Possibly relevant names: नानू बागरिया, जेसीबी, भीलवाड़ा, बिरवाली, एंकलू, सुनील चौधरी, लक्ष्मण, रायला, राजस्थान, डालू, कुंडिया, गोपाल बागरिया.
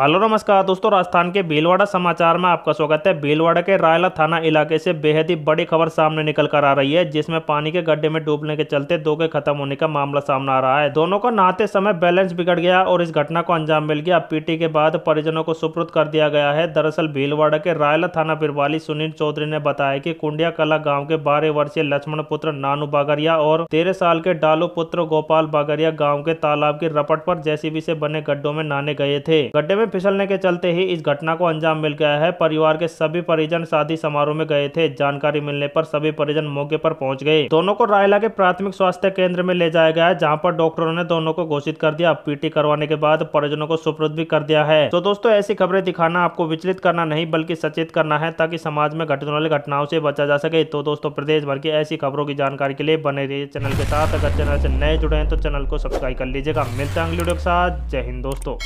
Hello नमस्कार दोस्तों, राजस्थान के भीलवाड़ा समाचार में आपका स्वागत है। भीलवाड़ा के रायला थाना इलाके से बेहद ही बड़ी खबर सामने निकल कर आ रही है, जिसमें पानी के गड्ढे में डूबने के चलते दो के खत्म होने का मामला सामने आ रहा है। दोनों को नहाते समय बैलेंस बिगड़ गया और इस घटना को अंजाम मिल गया। पीटी के बाद परिजनों को सुपुर्द कर दिया गया है। दरअसल भीलवाड़ा के रायला थाना बिरवाली सुनील चौधरी ने बताया कि कुंडिया कला गाँव के 12 वर्षीय लक्ष्मण पुत्र नानू बागरिया और 13 साल के डालू पुत्र गोपाल बागरिया गाँव के तालाब की रपट पर जेसीबी से बने गड्ढों में नहाने गए थे। गड्ढे फिसलने के चलते ही इस घटना को अंजाम मिल गया है। परिवार के सभी परिजन शादी समारोह में गए थे। जानकारी मिलने पर सभी परिजन मौके पर पहुंच गए। दोनों को रायला के प्राथमिक स्वास्थ्य केंद्र में ले जाया गया, जहां पर डॉक्टरों ने दोनों को घोषित कर दिया। पीटी करवाने के बाद परिजनों को सुपुर्द भी कर दिया है। तो दोस्तों, ऐसी खबरें दिखाना आपको विचलित करना नहीं बल्कि सचेत करना है, ताकि समाज में घटने वाली घटनाओं से बचा जा सके। तो दोस्तों, प्रदेश भर की ऐसी खबरों की जानकारी के लिए बने रहिए चैनल के साथ। अगर चैनल से नए जुड़े हैं तो चैनल को सब्सक्राइब कर लीजिएगा। मिलते हैं अगली वीडियो के साथ। जय हिंद दोस्तों।